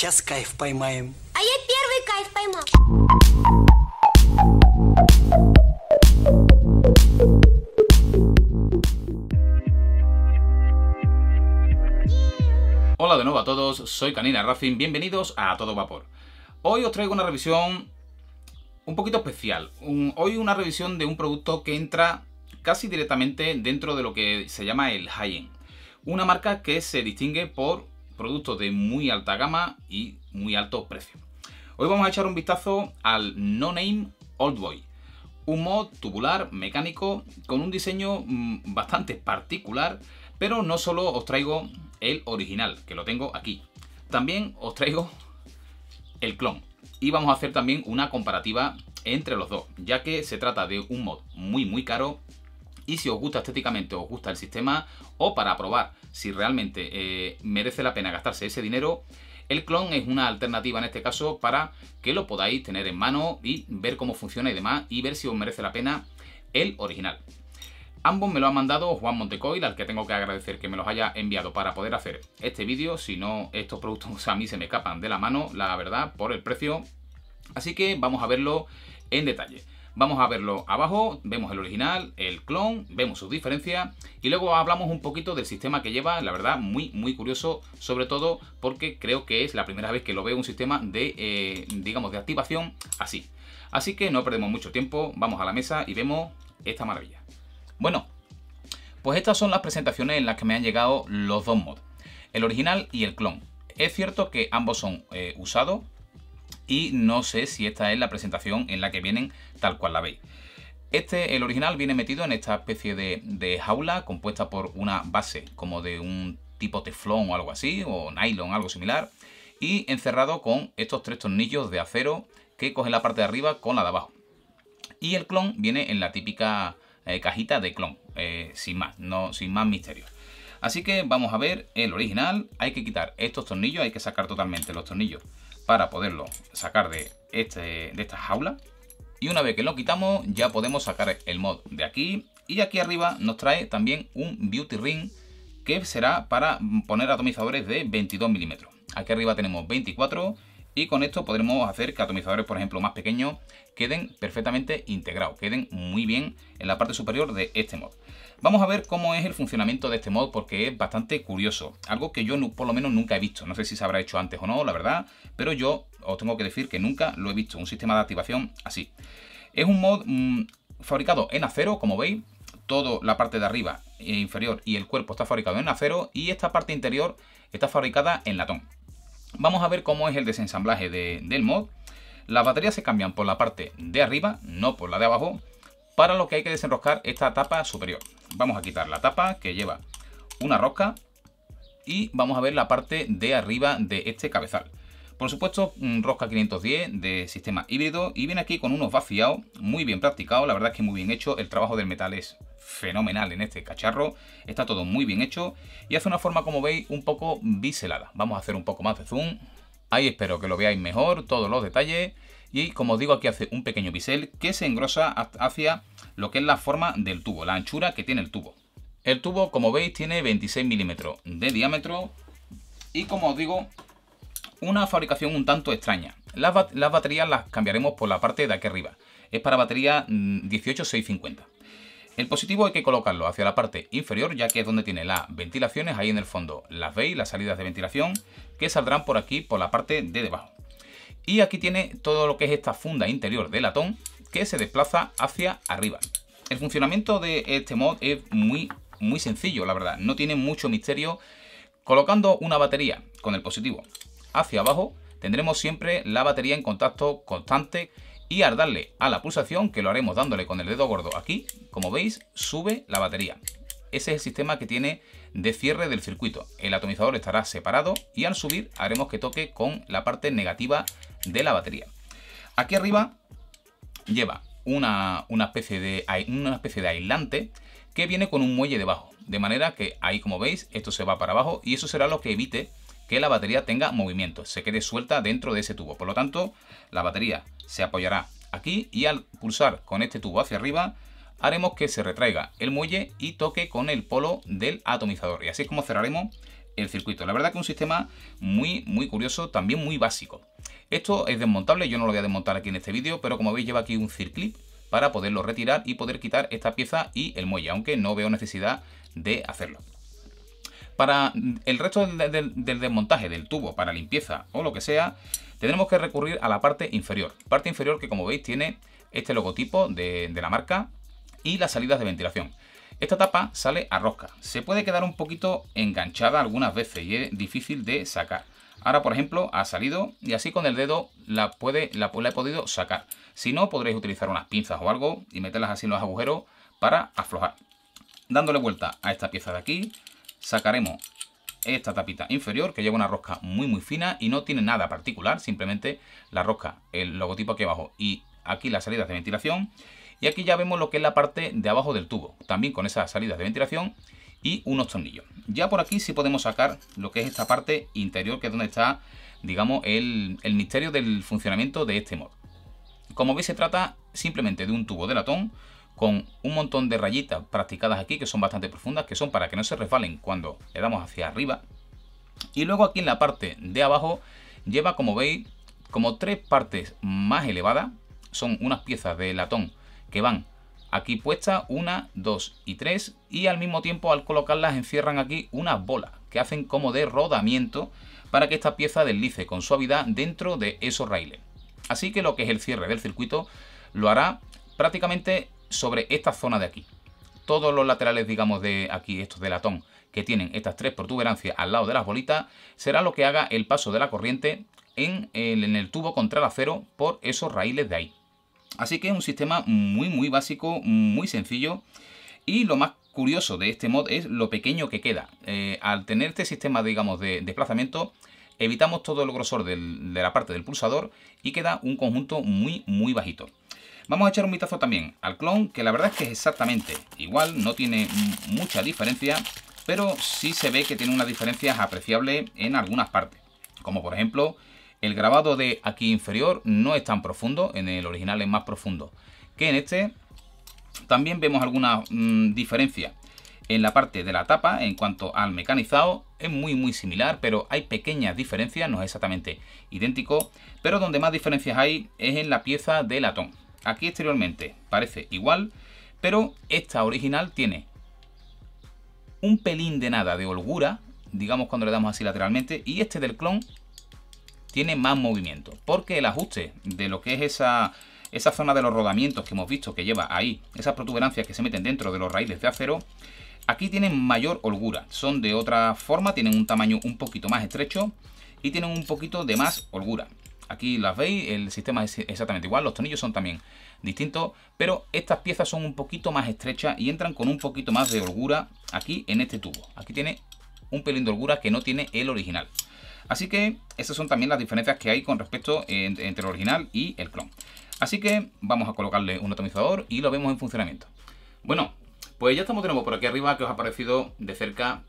Сейчас кайф поймаем. А я первый кайф поймал. Hola de nuevo a todos, soy Canina Raffin, bienvenidos a Todo Vapor. Hoy os traigo una revisión un poquito especial. Hoy una revisión de un producto que entra casi directamente dentro de lo que se llama el high-end. Una marca que se distingue por productos de muy alta gama y muy alto precio. Hoy vamos a echar un vistazo al NONAME Oldboy. Un mod tubular, mecánico, con un diseño bastante particular, pero no solo os traigo el original, que lo tengo aquí. También os traigo el clon. Y vamos a hacer también una comparativa entre los dos, ya que se trata de un mod muy muy caro. Y si os gusta estéticamente, os gusta el sistema, o para probar si realmente merece la pena gastarse ese dinero, el clon es una alternativa en este caso para que lo podáis tener en mano y ver cómo funciona y demás, y ver si os merece la pena el original. Ambos me lo ha mandado Juan Montecoy, al que tengo que agradecer que me los haya enviado para poder hacer este vídeo. Si no, estos productos a mí se me escapan de la mano, la verdad, por el precio. Así que vamos a verlo en detalle. Vamos a verlo abajo, vemos el original, el clon, vemos sus diferencias y luego hablamos un poquito del sistema que lleva. La verdad, muy muy curioso, sobre todo porque creo que es la primera vez que lo veo un sistema de, digamos, de activación así. Así que no perdemos mucho tiempo, vamos a la mesa y vemos esta maravilla. Bueno, pues estas son las presentaciones en las que me han llegado los dos mods, el original y el clon. Es cierto que ambos son usados y no sé si esta es la presentación en la que vienen tal cual la veis. El original viene metido en esta especie de jaula compuesta por una base como de un tipo teflón o algo así, o nylon, algo similar, y encerrado con estos tres tornillos de acero que cogen la parte de arriba con la de abajo. Y el clon viene en la típica cajita de clon, sin más misterio. Así que vamos a ver el original. Hay que quitar estos tornillos, hay que sacar totalmente los tornillos para poderlo sacar de esta jaula, y una vez que lo quitamos ya podemos sacar el mod de aquí. Y aquí arriba nos trae también un beauty ring que será para poner atomizadores de 22 milímetros. Aquí arriba tenemos 24 y con esto podremos hacer que atomizadores, por ejemplo, más pequeños queden perfectamente integrados, queden muy bien en la parte superior de este mod. Vamos a ver cómo es el funcionamiento de este mod, porque es bastante curioso, algo que yo por lo menos nunca he visto. No sé si se habrá hecho antes o no, la verdad, pero yo os tengo que decir que nunca lo he visto, un sistema de activación así. Es un mod fabricado en acero, como veis, toda la parte de arriba e inferior y el cuerpo está fabricado en acero, y esta parte interior está fabricada en latón. Vamos a ver cómo es el desensamblaje del mod. Las baterías se cambian por la parte de arriba, no por la de abajo, para lo que hay que desenroscar esta tapa superior. Vamos a quitar la tapa que lleva una rosca y vamos a ver la parte de arriba de este cabezal. Por supuesto, rosca 510 de sistema híbrido, y viene aquí con unos vaciados muy bien practicados. La verdad es que muy bien hecho, el trabajo del metal es fenomenal en este cacharro, está todo muy bien hecho y hace una forma, como veis, un poco biselada. Vamos a hacer un poco más de zoom, ahí espero que lo veáis mejor, todos los detalles, y como os digo, aquí hace un pequeño bisel que se engrosa hacia lo que es la forma del tubo, la anchura que tiene el tubo. El tubo, como veis, tiene 26 milímetros de diámetro y, como os digo, una fabricación un tanto extraña. Las baterías las cambiaremos por la parte de aquí arriba, es para batería 18650. El positivo hay que colocarlo hacia la parte inferior, ya que es donde tiene las ventilaciones. Ahí en el fondo las veis, las salidas de ventilación, que saldrán por aquí, por la parte de debajo. Y aquí tiene todo lo que es esta funda interior de latón que se desplaza hacia arriba. El funcionamiento de este mod es muy, muy sencillo, la verdad. No tiene mucho misterio. Colocando una batería con el positivo hacia abajo, tendremos siempre la batería en contacto constante. Y al darle a la pulsación, que lo haremos dándole con el dedo gordo aquí, como veis, sube la batería. Ese es el sistema que tiene de cierre del circuito. El atomizador estará separado y al subir haremos que toque con la parte negativa de la batería. Aquí arriba lleva una especie de aislante que viene con un muelle debajo. De manera que ahí, como veis, esto se va para abajo y eso será lo que evite que la batería tenga movimiento, se quede suelta dentro de ese tubo. Por lo tanto, la batería se apoyará aquí y al pulsar con este tubo hacia arriba haremos que se retraiga el muelle y toque con el polo del atomizador. Y así es como cerraremos el circuito. La verdad que un sistema muy curioso, también muy básico. Esto es desmontable, yo no lo voy a desmontar aquí en este vídeo, pero como veis lleva aquí un circlip para poderlo retirar y poder quitar esta pieza y el muelle, aunque no veo necesidad de hacerlo. Para el resto del desmontaje del tubo, para limpieza o lo que sea, tendremos que recurrir a la parte inferior que como veis tiene este logotipo de la marca y las salidas de ventilación. Esta tapa sale a rosca, se puede quedar un poquito enganchada algunas veces y es difícil de sacar. Ahora, por ejemplo, ha salido y así con el dedo la he podido sacar. Si no, podréis utilizar unas pinzas o algo y meterlas así en los agujeros para aflojar. Dándole vuelta a esta pieza de aquí, sacaremos esta tapita inferior que lleva una rosca muy fina y no tiene nada particular, simplemente la rosca, el logotipo aquí abajo y aquí las salidas de ventilación. Y aquí ya vemos lo que es la parte de abajo del tubo, también con esas salidas de ventilación y unos tornillos. Ya por aquí sí podemos sacar lo que es esta parte interior, que es donde está, digamos, el misterio del funcionamiento de este mod. Como veis, se trata simplemente de un tubo de latón con un montón de rayitas practicadas aquí, que son bastante profundas, que son para que no se resbalen cuando le damos hacia arriba. Y luego aquí en la parte de abajo lleva, como veis, como tres partes más elevadas. Son unas piezas de latón que van aquí puesta, 1, 2 y 3, y al mismo tiempo al colocarlas encierran aquí unas bolas que hacen como de rodamiento para que esta pieza deslice con suavidad dentro de esos raíles. Así que lo que es el cierre del circuito lo hará prácticamente sobre esta zona de aquí. Todos los laterales, digamos, de aquí, estos de latón, que tienen estas tres protuberancias al lado de las bolitas, será lo que haga el paso de la corriente en el tubo contra el acero por esos raíles de ahí. Así que es un sistema muy básico, muy sencillo, y lo más curioso de este mod es lo pequeño que queda. Al tener este sistema, digamos, de desplazamiento, evitamos todo el grosor de la parte del pulsador y queda un conjunto muy bajito. Vamos a echar un vistazo también al clon, que la verdad es que es exactamente igual, no tiene mucha diferencia, pero sí se ve que tiene unas diferencias apreciables en algunas partes, como por ejemplo el grabado de aquí inferior no es tan profundo, en el original es más profundo que en este. También vemos alguna diferencia en la parte de la tapa en cuanto al mecanizado. Es muy similar, pero hay pequeñas diferencias, no es exactamente idéntico, pero donde más diferencias hay es en la pieza de latón. Aquí exteriormente parece igual, pero esta original tiene un pelín de nada de holgura, digamos, cuando le damos así lateralmente, y este del clon tiene más movimiento, porque el ajuste de lo que es esa zona de los rodamientos que hemos visto que lleva ahí, esas protuberancias que se meten dentro de los raíles de acero, aquí tienen mayor holgura, son de otra forma, tienen un tamaño un poquito más estrecho y tienen un poquito de más holgura. Aquí las veis, el sistema es exactamente igual, los tornillos son también distintos, pero estas piezas son un poquito más estrechas y entran con un poquito más de holgura aquí en este tubo. Aquí tiene un pelín de holgura que no tiene el original. Así que esas son también las diferencias que hay con respecto entre el original y el clon. Así que vamos a colocarle un atomizador y lo vemos en funcionamiento. Bueno, pues ya estamos de nuevo por aquí arriba, que os ha parecido de cerca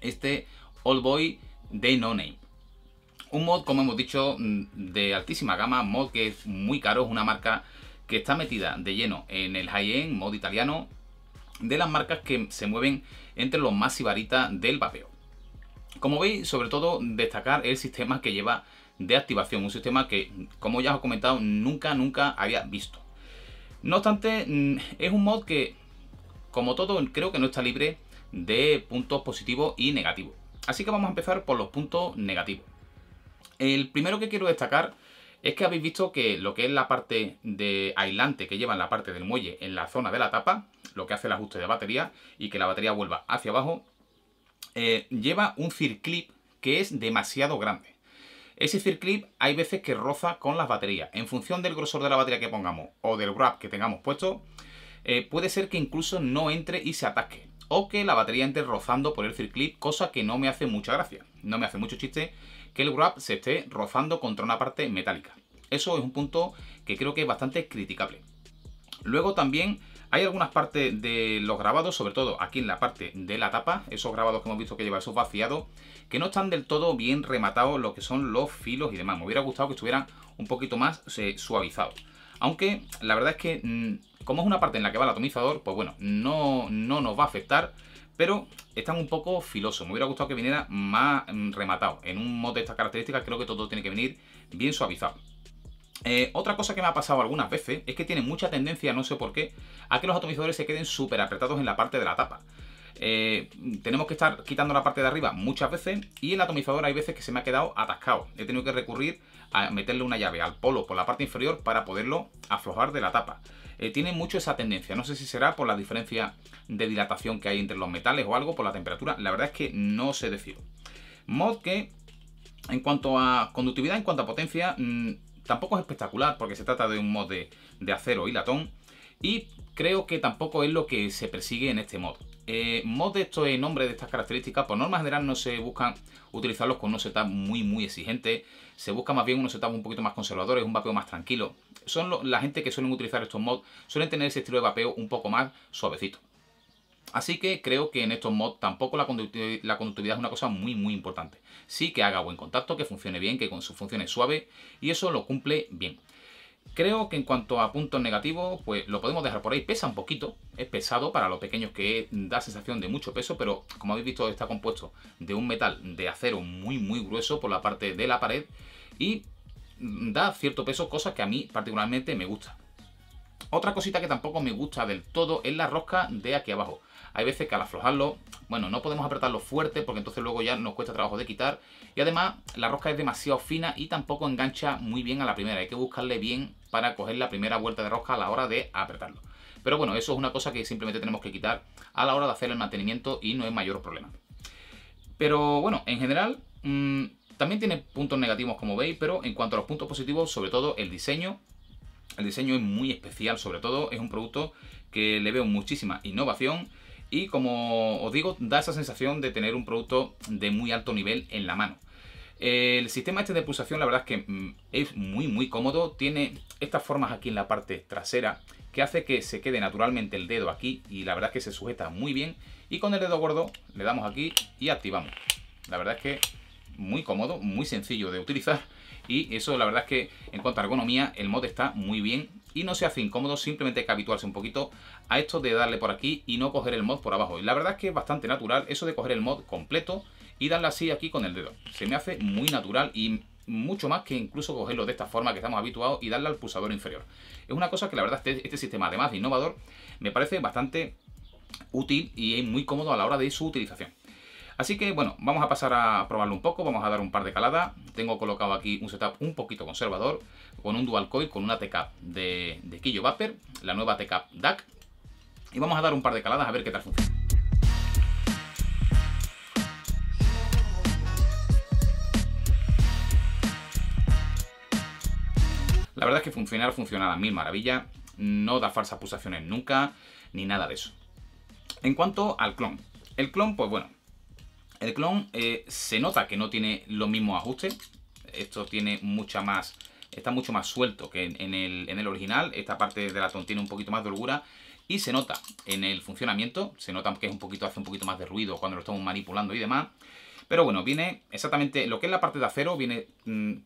este Oldboy de NONAME. Un mod, como hemos dicho, de altísima gama, mod que es muy caro, es una marca que está metida de lleno en el high-end, mod italiano, de las marcas que se mueven entre los más sibaritas del vapeo. Como veis, sobre todo destacar el sistema que lleva de activación, un sistema que, como ya os he comentado, nunca había visto. No obstante, es un mod que, como todo, creo que no está libre de puntos positivos y negativos. Así que vamos a empezar por los puntos negativos. El primero que quiero destacar es que habéis visto que lo que es la parte de aislante que lleva en la parte del muelle, en la zona de la tapa, lo que hace el ajuste de batería y que la batería vuelva hacia abajo, lleva un circlip que es demasiado grande. Ese circlip hay veces que roza con las baterías. En función del grosor de la batería que pongamos o del wrap que tengamos puesto, puede ser que incluso no entre y se atasque, o que la batería entre rozando por el circlip, cosa que no me hace mucha gracia. No me hace mucho chiste que el wrap se esté rozando contra una parte metálica. Eso es un punto que creo que es bastante criticable. Luego también hay algunas partes de los grabados, sobre todo aquí en la parte de la tapa, esos grabados que hemos visto que lleva, esos vaciados, que no están del todo bien rematados lo que son los filos y demás. Me hubiera gustado que estuvieran un poquito más suavizados. Aunque la verdad es que, como es una parte en la que va el atomizador, pues bueno, no nos va a afectar, pero están un poco filosos. Me hubiera gustado que viniera más rematado. En un mod de estas características creo que todo tiene que venir bien suavizado. Otra cosa que me ha pasado algunas veces es que tiene mucha tendencia, no sé por qué, a que los atomizadores se queden súper apretados en la parte de la tapa. Tenemos que estar quitando la parte de arriba muchas veces y el atomizador hay veces que se me ha quedado atascado. He tenido que recurrir a meterle una llave al polo por la parte inferior para poderlo aflojar de la tapa. Tiene mucho esa tendencia, no sé si será por la diferencia de dilatación que hay entre los metales o algo, por la temperatura, la verdad es que no sé decir. Mod que en cuanto a conductividad, en cuanto a potencia, tampoco es espectacular porque se trata de un mod de acero y latón y creo que tampoco es lo que se persigue en este mod. Mod de estos nombres de estas características, por norma general no se buscan utilizarlos con unos setups muy exigentes, se busca más bien unos setups un poquito más conservadores, un vapeo más tranquilo. Son la gente que suelen utilizar estos mods, suelen tener ese estilo de vapeo un poco más suavecito. Así que creo que en estos mods tampoco la conductividad es una cosa muy importante. Sí que haga buen contacto, que funcione bien, que con sus funciones suave, y eso lo cumple bien. Creo que en cuanto a puntos negativos, pues lo podemos dejar por ahí. Pesa un poquito, es pesado para los pequeños, que da sensación de mucho peso, pero como habéis visto está compuesto de un metal de acero muy grueso por la parte de la pared y da cierto peso, cosa que a mí particularmente me gusta. Otra cosita que tampoco me gusta del todo es la rosca de aquí abajo. Hay veces que al aflojarlo, bueno, no podemos apretarlo fuerte porque entonces luego ya nos cuesta trabajo de quitar. Y además la rosca es demasiado fina y tampoco engancha muy bien a la primera. Hay que buscarle bien para coger la primera vuelta de rosca a la hora de apretarlo. Pero bueno, eso es una cosa que simplemente tenemos que quitar a la hora de hacer el mantenimiento y no es mayor problema. Pero bueno, en general también tiene puntos negativos como veis, pero en cuanto a los puntos positivos, sobre todo el diseño. El diseño es muy especial, sobre todo es un producto que le veo muchísima innovación y como os digo, da esa sensación de tener un producto de muy alto nivel en la mano. El sistema este de pulsación la verdad es que es muy cómodo, tiene estas formas aquí en la parte trasera que hace que se quede naturalmente el dedo aquí y la verdad es que se sujeta muy bien y con el dedo gordo le damos aquí y activamos. La verdad es que muy cómodo, muy sencillo de utilizar. Y eso la verdad es que en cuanto a ergonomía el mod está muy bien y no se hace incómodo, simplemente hay que habituarse un poquito a esto de darle por aquí y no coger el mod por abajo. Y la verdad es que es bastante natural eso de coger el mod completo y darle así aquí con el dedo. Se me hace muy natural y mucho más que incluso cogerlo de esta forma que estamos habituados y darle al pulsador inferior. Es una cosa que la verdad este sistema, además de innovador, me parece bastante útil y es muy cómodo a la hora de su utilización. Así que bueno, vamos a pasar a probarlo un poco, vamos a dar un par de caladas. Tengo colocado aquí un setup un poquito conservador, con un dual coil, con una TCAP de Killo Vapor, la nueva TCAP DAC. Y vamos a dar un par de caladas a ver qué tal funciona. La verdad es que funciona a las mil maravillas, no da falsas pulsaciones nunca, ni nada de eso. En cuanto al clon, el clon pues bueno, el clon se nota que no tiene los mismos ajustes. Esto tiene mucha más, está mucho más suelto que en el original. Esta parte de latón tiene un poquito más de holgura y se nota en el funcionamiento. Se nota que es hace un poquito más de ruido cuando lo estamos manipulando y demás. Pero bueno, viene exactamente lo que es la parte de acero, viene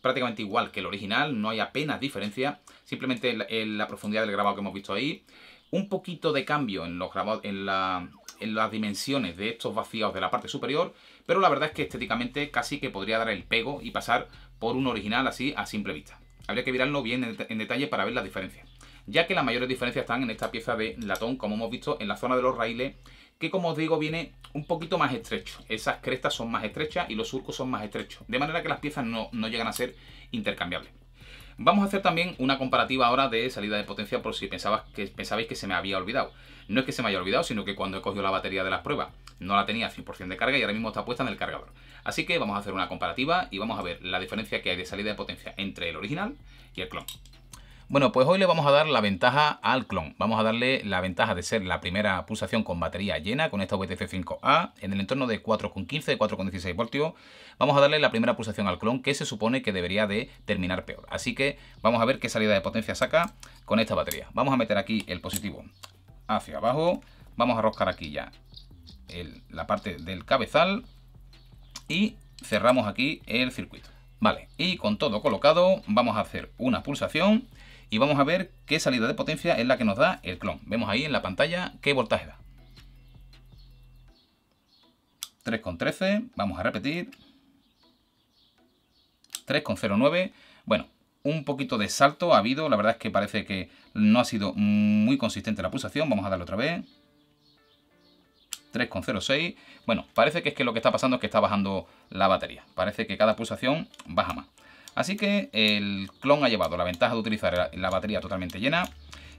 prácticamente igual que el original. No hay apenas diferencia. Simplemente la profundidad del grabado que hemos visto ahí. Un poquito de cambio en los grabados, en las dimensiones de estos vacíos de la parte superior, pero la verdad es que estéticamente casi que podría dar el pego y pasar por un original así a simple vista. Habría que mirarlo bien en detalle para ver las diferencias, ya que las mayores diferencias están en esta pieza de latón, como hemos visto, en la zona de los raíles, que como os digo viene un poquito más estrecho. Esas crestas son más estrechas y los surcos son más estrechos, de manera que las piezas no llegan a ser intercambiables. Vamos a hacer también una comparativa ahora de salida de potencia por si pensabais que se me había olvidado. No es que se me haya olvidado, sino que cuando he cogido la batería de las pruebas no la tenía 100% de carga y ahora mismo está puesta en el cargador. Así que vamos a hacer una comparativa y vamos a ver la diferencia que hay de salida de potencia entre el original y el clon. Bueno, pues hoy le vamos a dar la ventaja al clon. Vamos a darle la ventaja de ser la primera pulsación con batería llena, con esta VTC 5A, en el entorno de 4,15, 4,16 voltios. Vamos a darle la primera pulsación al clon, que se supone que debería de terminar peor. Así que vamos a ver qué salida de potencia saca con esta batería. Vamos a meter aquí el positivo hacia abajo. Vamos a roscar aquí ya la parte del cabezal y cerramos aquí el circuito. Vale, y con todo colocado vamos a hacer una pulsación y vamos a ver qué salida de potencia es la que nos da el clon. Vemos ahí en la pantalla qué voltaje da. 3,13, vamos a repetir, 3,09, bueno, un poquito de salto ha habido, la verdad es que parece que no ha sido muy consistente la pulsación, vamos a darle otra vez, 3,06, bueno, parece que es que lo que está pasando es que está bajando la batería, parece que cada pulsación baja más. Así que el clon ha llevado la ventaja de utilizar la batería totalmente llena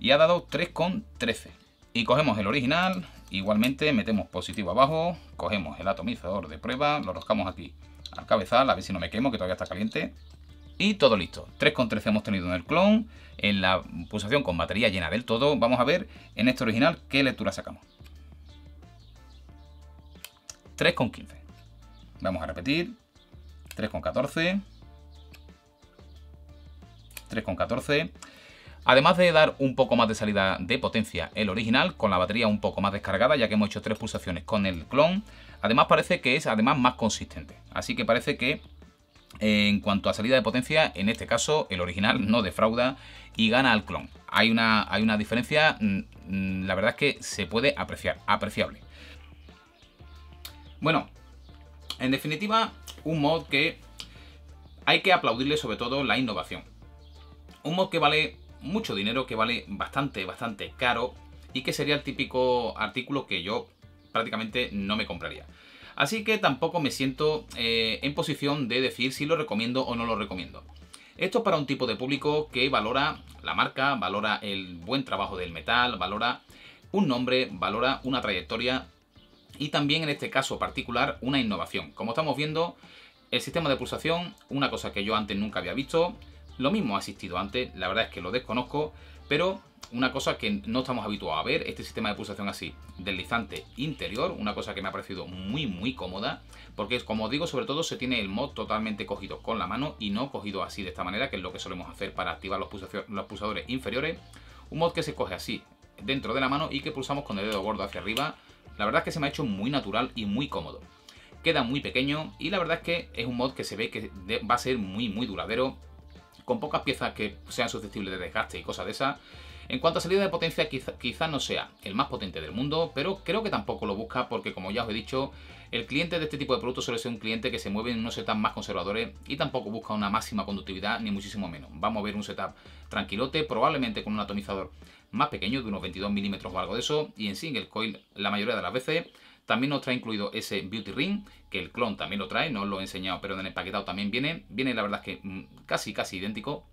y ha dado 3,13. Y cogemos el original, igualmente metemos positivo abajo, cogemos el atomizador de prueba, lo roscamos aquí al cabezal, a ver si no me quemo, que todavía está caliente. Y todo listo, 3,13 hemos tenido en el clon, en la pulsación con batería llena del todo. Vamos a ver en este original qué lectura sacamos. 3,15. Vamos a repetir, 3,14. 3,14. Además de dar un poco más de salida de potencia el original, con la batería un poco más descargada, ya que hemos hecho 3 pulsaciones con el clon, además parece que es además más consistente. Así que parece que en cuanto a salida de potencia, en este caso el original no defrauda y gana al clon. Hay una diferencia, la verdad es que se puede apreciar, apreciable. Bueno, en definitiva, un mod que hay que aplaudirle sobre todo la innovación. Un mod que vale mucho dinero, que vale bastante caro y que sería el típico artículo que yo prácticamente no me compraría. Así que tampoco me siento en posición de decir si lo recomiendo o no lo recomiendo. Esto es para un tipo de público que valora la marca, valora el buen trabajo del metal, valora un nombre, valora una trayectoria y también en este caso particular una innovación. Como estamos viendo, el sistema de pulsación, una cosa que yo antes nunca había visto. Lo mismo ha existido antes, la verdad es que lo desconozco, pero una cosa que no estamos habituados a ver, este sistema de pulsación así, deslizante interior, una cosa que me ha parecido muy cómoda, porque como os digo, sobre todo se tiene el mod totalmente cogido con la mano y no cogido así de esta manera, que es lo que solemos hacer para activar los pulsadores inferiores. Un mod que se coge así, dentro de la mano y que pulsamos con el dedo gordo hacia arriba, la verdad es que se me ha hecho muy natural y muy cómodo. Queda muy pequeño y la verdad es que es un mod que se ve que va a ser muy duradero, con pocas piezas que sean susceptibles de desgaste y cosas de esas. En cuanto a salida de potencia, quizá no sea el más potente del mundo, pero creo que tampoco lo busca porque, como ya os he dicho, el cliente de este tipo de productos suele ser un cliente que se mueve en unos setups más conservadores y tampoco busca una máxima conductividad ni muchísimo menos. Va a mover un setup tranquilote, probablemente con un atomizador más pequeño, de unos 22 milímetros o algo de eso, y en single coil la mayoría de las veces. También nos trae incluido ese Beauty Ring, que el clon también lo trae, no os lo he enseñado, pero en el empaquetado también viene. Viene la verdad es que casi idéntico.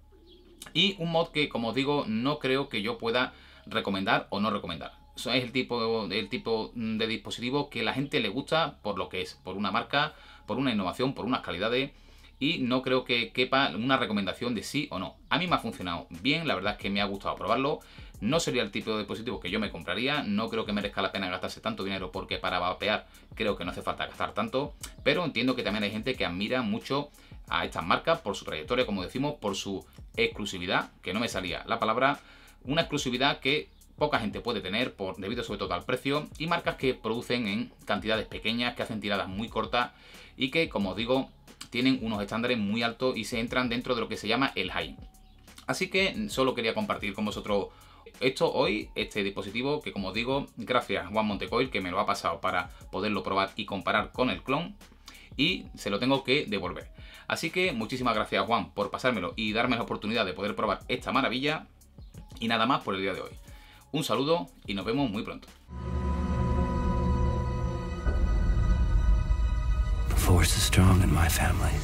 Y un mod que, como os digo, no creo que yo pueda recomendar o no recomendar. Eso es el tipo de dispositivo que la gente le gusta por lo que es, por una marca, por una innovación, por unas calidades. Y no creo que quepa una recomendación de sí o no. A mí me ha funcionado bien, la verdad es que me ha gustado probarlo. No sería el tipo de dispositivo que yo me compraría, no creo que merezca la pena gastarse tanto dinero porque para vapear creo que no hace falta gastar tanto, pero entiendo que también hay gente que admira mucho a estas marcas por su trayectoria, como decimos, por su exclusividad, que no me salía la palabra, una exclusividad que poca gente puede tener debido sobre todo al precio, y marcas que producen en cantidades pequeñas, que hacen tiradas muy cortas y que, como os digo, tienen unos estándares muy altos y se entran dentro de lo que se llama el high. Así que solo quería compartir con vosotros esto hoy, este dispositivo que, como os digo, gracias a Juan Montecoy, que me lo ha pasado para poderlo probar y comparar con el clon, y se lo tengo que devolver. Así que muchísimas gracias, Juan, por pasármelo y darme la oportunidad de poder probar esta maravilla. Y nada más por el día de hoy. Un saludo y nos vemos muy pronto. The force is strong in my family.